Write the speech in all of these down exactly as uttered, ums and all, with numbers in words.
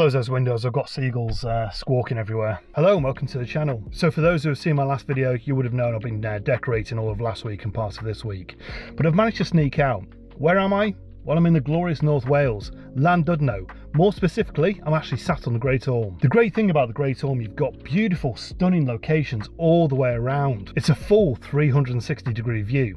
Close those windows, I've got seagulls uh, squawking everywhere. Hello and welcome to the channel. So for those who have seen my last video, you would have known I've been uh, decorating all of last week and parts of this week. But I've managed to sneak out. Where am I? Well, I'm in the glorious North Wales, Llandudno. More specifically, I'm actually sat on the Great Orme. The great thing about the Great Orme, you've got beautiful, stunning locations all the way around. It's a full three hundred sixty degree view.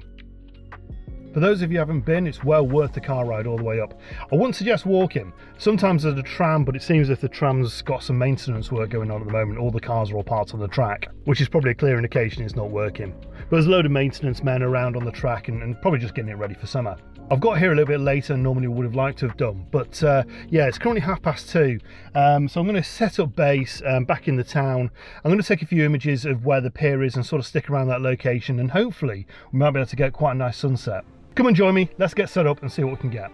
For those of you who haven't been, it's well worth the car ride all the way up. I wouldn't suggest walking. Sometimes there's a tram, but it seems as if the tram's got some maintenance work going on at the moment. All the cars are all parked on the track, which is probably a clear indication it's not working. But there's a load of maintenance men around on the track and, and probably just getting it ready for summer. I've got here a little bit later than normally would have liked to have done, but uh, yeah, it's currently half past two. Um, so I'm going to set up base um, back in the town. I'm going to take a few images of where the pier is and sort of stick around that location, and hopefully we might be able to get quite a nice sunset. Come and join me, let's get set up and see what we can get.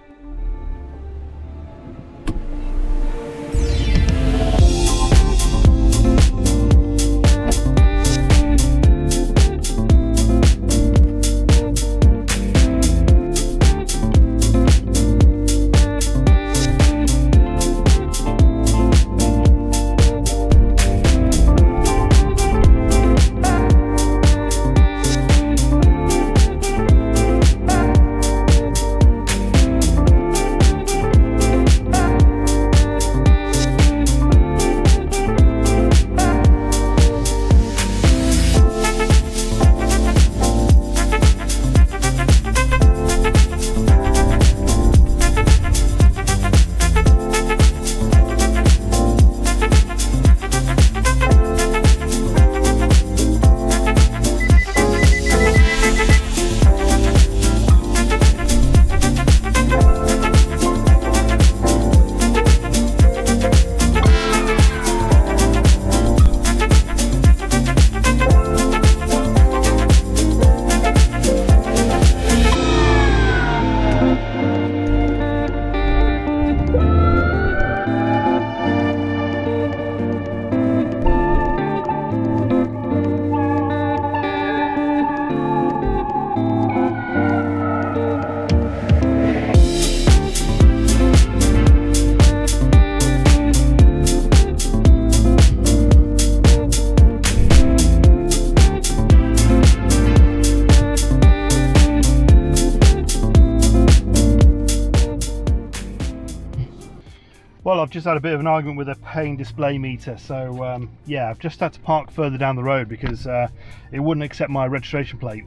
Well, I've just had a bit of an argument with a pain display meter, so um, yeah, I've just had to park further down the road because uh, it wouldn't accept my registration plate.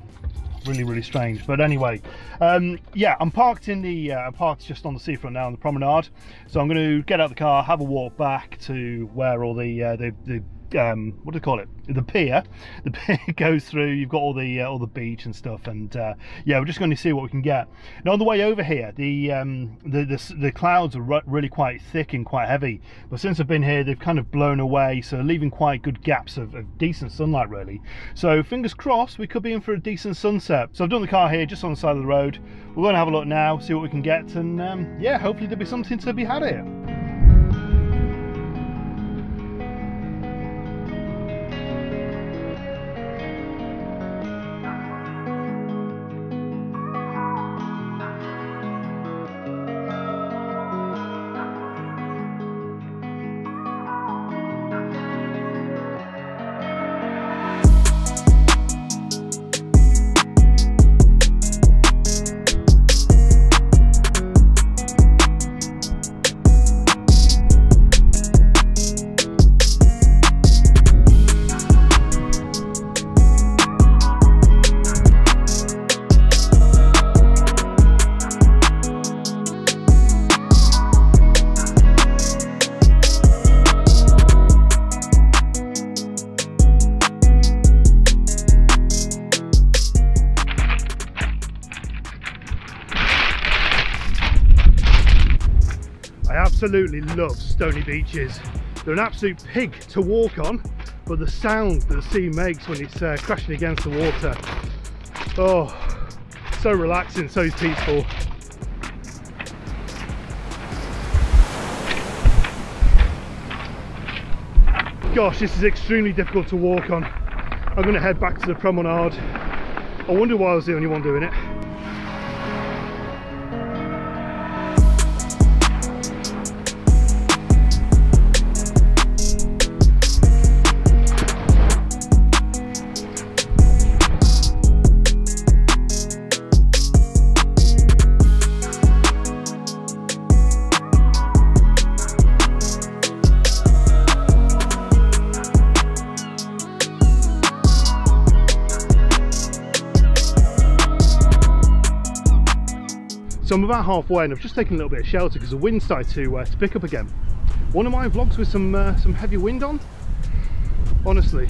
Really, really strange. But anyway, um, yeah, I'm parked in the, uh, I'm parked just on the seafront now on the promenade. So I'm going to get out the car, have a walk back to where all the uh, the, the Um, what do they call it? The pier. The pier goes through. You've got all the uh, all the beach and stuff, and uh, yeah, we're just going to see what we can get. Now on the way over here, the um, the, the the clouds are really quite thick and quite heavy. But since I've been here, they've kind of blown away, so leaving quite good gaps of, of decent sunlight, really. So fingers crossed, we could be in for a decent sunset. So I've done the car here, just on the side of the road. We're going to have a look now, see what we can get, and um, yeah, hopefully there'll be something to be had here. Absolutely love stony beaches. They're an absolute pig to walk on, but the sound that the sea makes when it's uh, crashing against the water, oh, so relaxing, so peaceful. Gosh, this is extremely difficult to walk on. I'm going to head back to the promenade. I wonder why I was the only one doing it. So I'm about halfway and I've just taken a little bit of shelter because the wind started to, uh, to pick up again. One of my vlogs with some, uh, some heavy wind on, honestly.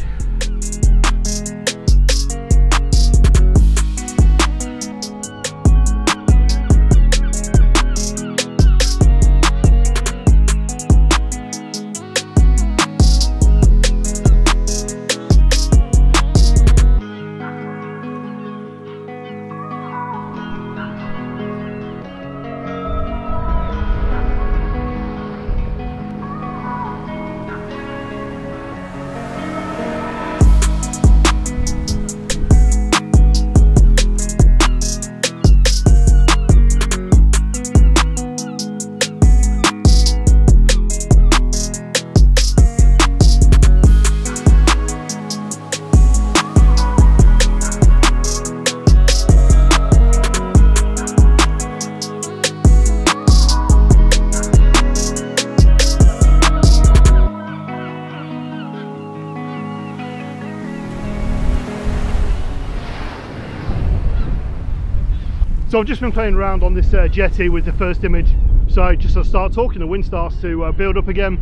So I've just been playing around on this uh, jetty with the first image, so just I start talking, the wind starts to uh, build up again.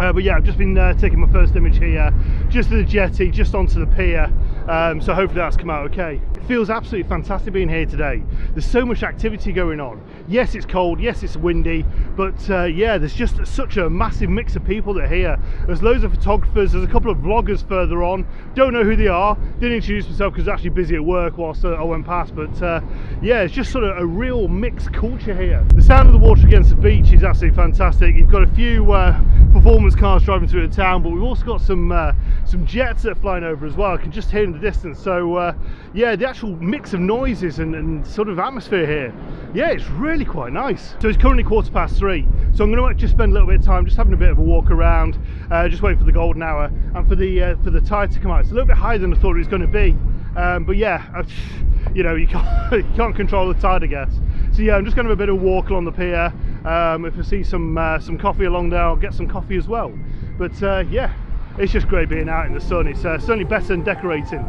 Uh, but yeah, I've just been uh, taking my first image here, just to the jetty, just onto the pier, um, so hopefully that's come out okay. It feels absolutely fantastic being here today. There's so much activity going on. Yes, it's cold, yes, it's windy, but uh, yeah, there's just such a massive mix of people that are here. There's loads of photographers, there's a couple of vloggers further on, don't know who they are, didn't introduce myself because I was actually busy at work whilst uh, I went past, but uh, yeah, it's just sort of a real mixed culture here. The sound of the water against the beach is absolutely fantastic. You've got a few uh, performance cars driving through the town, but we've also got some uh, some jets that are flying over as well. I can just hear in the distance, so uh, yeah, the actual mix of noises and, and sort of atmosphere here, yeah, it's really quite nice. So it's currently quarter past three, so I'm going to just spend a little bit of time just having a bit of a walk around, uh, just waiting for the golden hour and for the uh, for the tide to come out. It's a little bit higher than I thought it was going to be, um, but yeah, I've, you know, you can't, you can't control the tide, I guess. So yeah, I'm just going to have a bit of a walk along the pier. Um, if I see some uh, some coffee along there, I'll get some coffee as well. But uh, yeah, it's just great being out in the sun. It's uh, certainly better than decorating.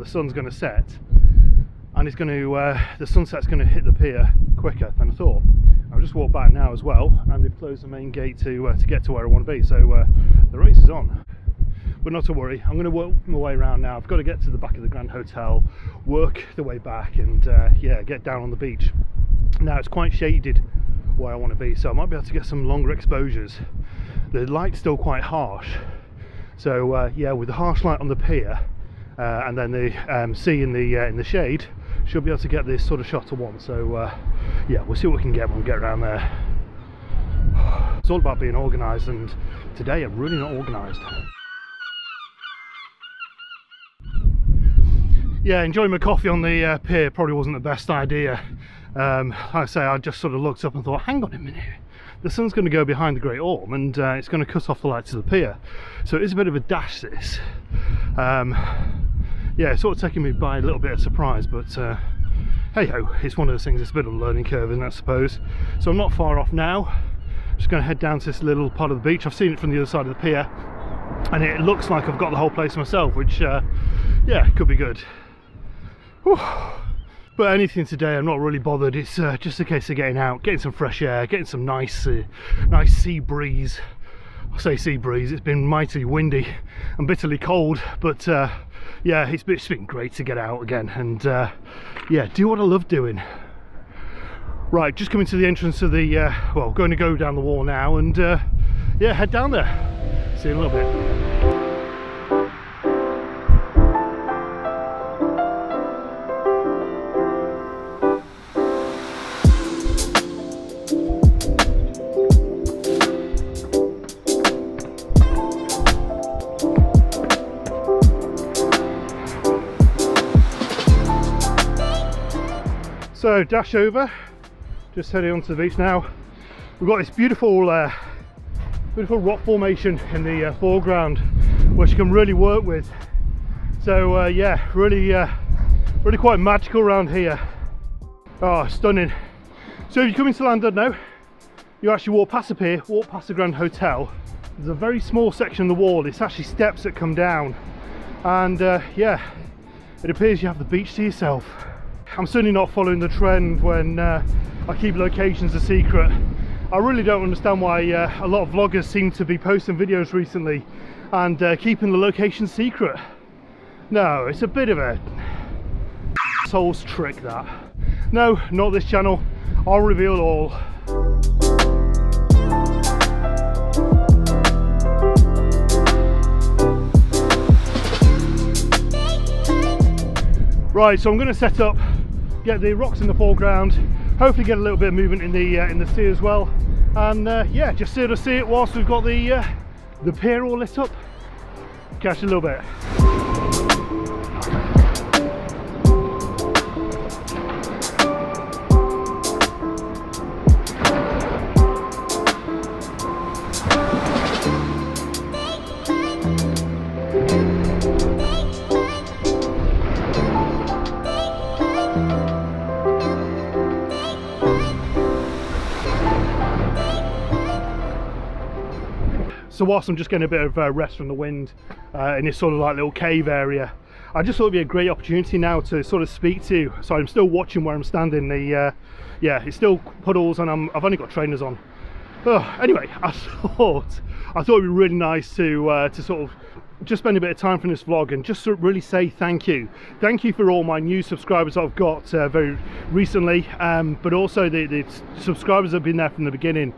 the sun's going to set, and it's going to uh, the sunset's going to hit the pier quicker than I thought. I've just walked back now as well, and they've closed the main gate to uh, to get to where I want to be. So uh, the race is on. But not to worry, I'm going to work my way around now. I've got to get to the back of the Grand Hotel, work the way back, and uh, yeah, get down on the beach. Now it's quite shaded where I want to be, so I might be able to get some longer exposures. The light's still quite harsh, so uh, yeah, with the harsh light on the pier uh, and then the um, sea in the uh, in the shade, should be able to get this sort of shot I want. So uh, yeah, we'll see what we can get when we get around there. It's all about being organised, and today I'm really not organised. Yeah, enjoying my coffee on the uh, pier probably wasn't the best idea. Um, like I say, I just sort of looked up and thought, hang on a minute, the sun's going to go behind the Great Orme, and uh, it's going to cut off the light to the pier. So it is a bit of a dash, this. Um, yeah, it's sort of taking me by a little bit of surprise, but uh, hey ho, it's one of those things. It's a bit of a learning curve, isn't it, I suppose. So I'm not far off now. I'm just going to head down to this little part of the beach. I've seen it from the other side of the pier, and it looks like I've got the whole place myself, which, uh, yeah, could be good. Whew. But anything today, I'm not really bothered. It's uh, just a case of getting out, getting some fresh air, getting some nice uh, nice sea breeze. I say sea breeze, it's been mighty windy and bitterly cold, but uh, yeah, it's been, it's been great to get out again and uh, yeah, do what I love doing. Right, just coming to the entrance of the, uh, well, going to go down the wall now and uh, yeah, head down there. See you in a little bit. So dash over, just heading onto the beach now. We've got this beautiful, uh, beautiful rock formation in the uh, foreground, which you can really work with. So uh, yeah, really, uh, really quite magical around here. Oh, stunning! So if you come into Llandudno, you actually walk past the pier, walk past the Grand Hotel. There's a very small section of the wall. It's actually steps that come down, and uh, yeah, it appears you have the beach to yourself. I'm certainly not following the trend when uh, I keep locations a secret. I really don't understand why uh, a lot of vloggers seem to be posting videos recently and uh, keeping the location secret. No, it's a bit of a soul's trick, that. No, not this channel. I'll reveal all. Right, so I'm going to set up, get the rocks in the foreground, hopefully get a little bit of movement in the uh, in the sea as well, and uh, yeah, just sort of see it whilst we've got the uh, the pier all lit up. Catch you in a little bit. So whilst I'm just getting a bit of uh, rest from the wind uh, in this sort of like little cave area, I just thought it'd be a great opportunity now to sort of speak to you. So I'm still watching where I'm standing. The uh, yeah, it's still puddles, and I'm, I've only got trainers on. Ugh. Anyway, I thought I thought it'd be really nice to uh, to sort of just spend a bit of time from this vlog and just sort of really say thank you. Thank you for all my new subscribers I've got uh, very recently, um, but also the, the subscribers that have been there from the beginning.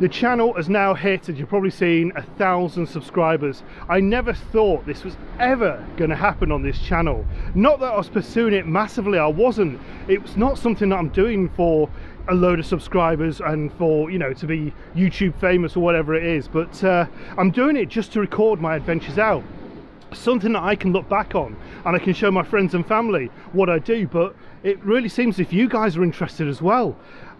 The channel has now hit, as you've probably seen, a thousand subscribers. I never thought this was ever going to happen on this channel. Not that I was pursuing it massively, I wasn't. It was not something that I'm doing for a load of subscribers and for, you know, to be YouTube famous or whatever it is. But uh, I'm doing it just to record my adventures out. Something that I can look back on, and I can show my friends and family what I do. But it really seems if you guys are interested as well.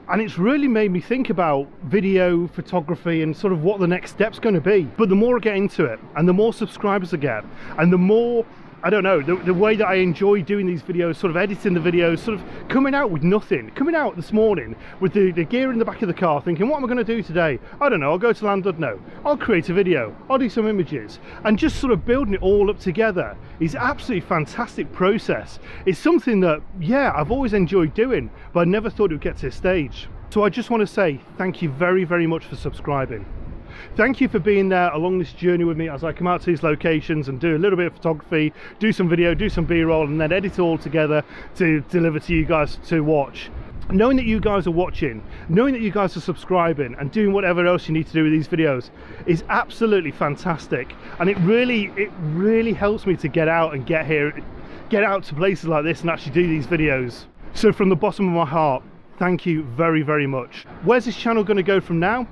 And it's really made me think about video photography and sort of what the next step's going to be. But the more I get into it, and the more subscribers I get, and the more I don't know, the, the way that I enjoy doing these videos, sort of editing the videos, sort of coming out with nothing, coming out this morning with the, the gear in the back of the car thinking, what am I going to do today? I don't know, I'll go to Llandudno, I'll create a video, I'll do some images, and just sort of building it all up together is absolutely fantastic process. It's something that, yeah, I've always enjoyed doing, but I never thought it would get to this stage. So I just want to say thank you very, very much for subscribing. Thank you for being there along this journey with me as I come out to these locations and do a little bit of photography, do some video, do some B-roll, and then edit it all together to deliver to you guys to watch. Knowing that you guys are watching, knowing that you guys are subscribing and doing whatever else you need to do with these videos is absolutely fantastic, and it really it really helps me to get out and get here, get out to places like this and actually do these videos. So from the bottom of my heart, thank you very, very much. Where's this channel going to go from now?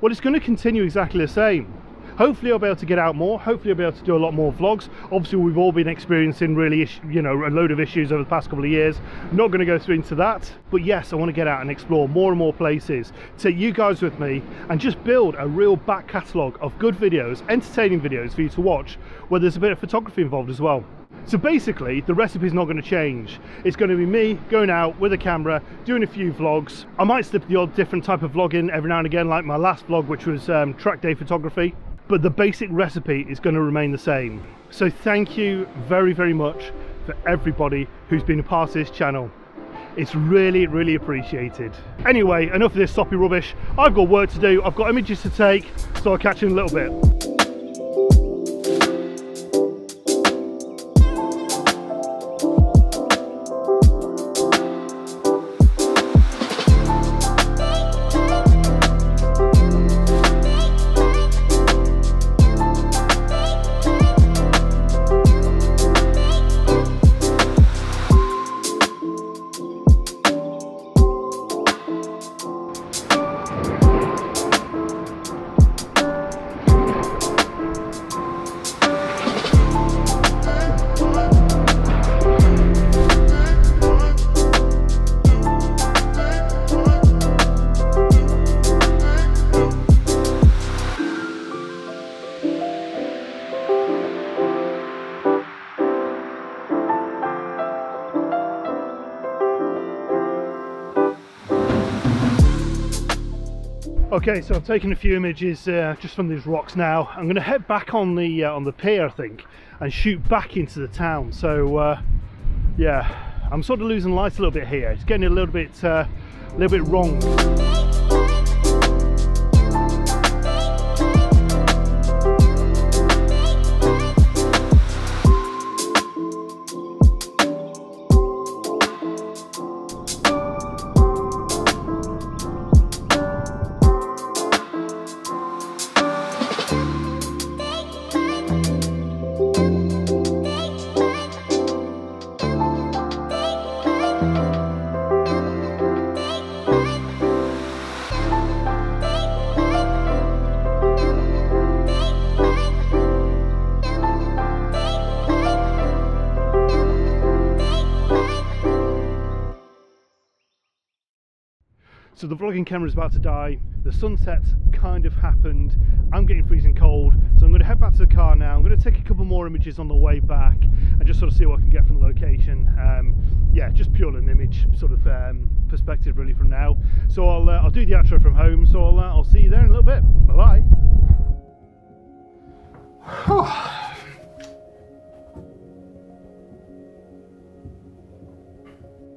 Well, it's going to continue exactly the same. Hopefully I'll be able to get out more, hopefully I'll be able to do a lot more vlogs. Obviously we've all been experiencing really, you know, a load of issues over the past couple of years. Not going to go through into that, but yes, I want to get out and explore more and more places, take you guys with me, and just build a real back catalogue of good videos, entertaining videos for you to watch, where there's a bit of photography involved as well. So basically the recipe's not going to change. It's going to be me going out with a camera, doing a few vlogs. I might slip the odd different type of vlog in every now and again, like my last vlog, which was um, track day photography, but the basic recipe is going to remain the same. So thank you very, very much for everybody who's been a part of this channel. It's really, really appreciated. Anyway, enough of this soppy rubbish. I've got work to do, I've got images to take, so I'll catch you in a little bit. Okay, so I've taken a few images uh, just from these rocks now. I'm going to head back on the uh, on the pier, I think, and shoot back into the town. So, uh, yeah, I'm sort of losing light a little bit here. It's getting a little bit, uh, a little bit wrong. So the vlogging camera's about to die, the sunset's kind of happened, I'm getting freezing cold, so I'm going to head back to the car now. I'm going to take a couple more images on the way back and just sort of see what I can get from the location. Um, yeah, just purely an image sort of um, perspective really from now. So I'll, uh, I'll do the outro from home, so I'll, uh, I'll see you there in a little bit. Bye bye.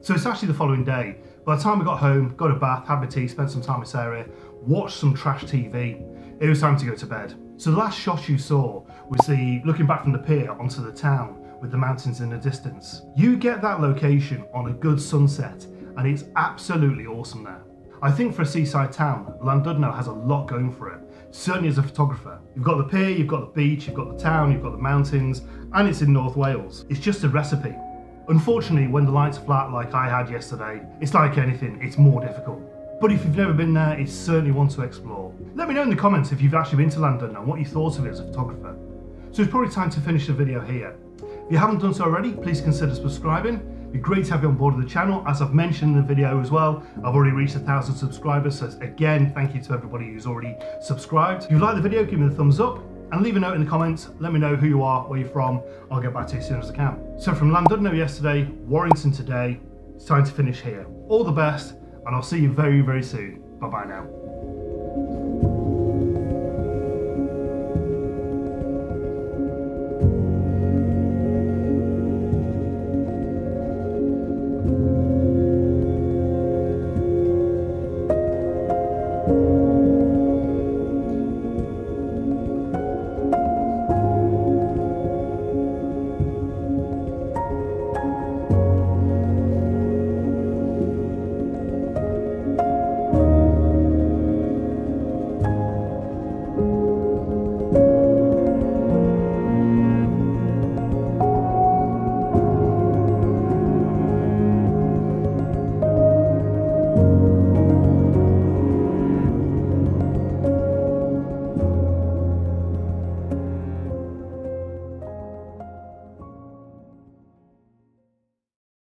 So it's actually the following day. By the time I got home, got a bath, had my tea, spent some time with Sarah, watched some trash T V, it was time to go to bed. So the last shot you saw was the looking back from the pier onto the town with the mountains in the distance. You get that location on a good sunset and it's absolutely awesome there. I think for a seaside town, Llandudno has a lot going for it, certainly as a photographer. You've got the pier, you've got the beach, you've got the town, you've got the mountains, and it's in North Wales. It's just a recipe. Unfortunately, when the light's flat like I had yesterday, it's like anything, it's more difficult. But if you've never been there, it's certainly one to explore. Let me know in the comments if you've actually been to Llandudno and what you thought of it as a photographer. So it's probably time to finish the video here. If you haven't done so already, please consider subscribing. It'd be great to have you on board with the channel. As I've mentioned in the video as well, I've already reached a thousand subscribers, so again, thank you to everybody who's already subscribed. If you like the video, give me a thumbs up. And leave a note in the comments, let me know who you are, where you're from, I'll get back to you as soon as I can. So from Llandudno yesterday, Warrington today, it's time to finish here. All the best, and I'll see you very, very soon. Bye-bye now.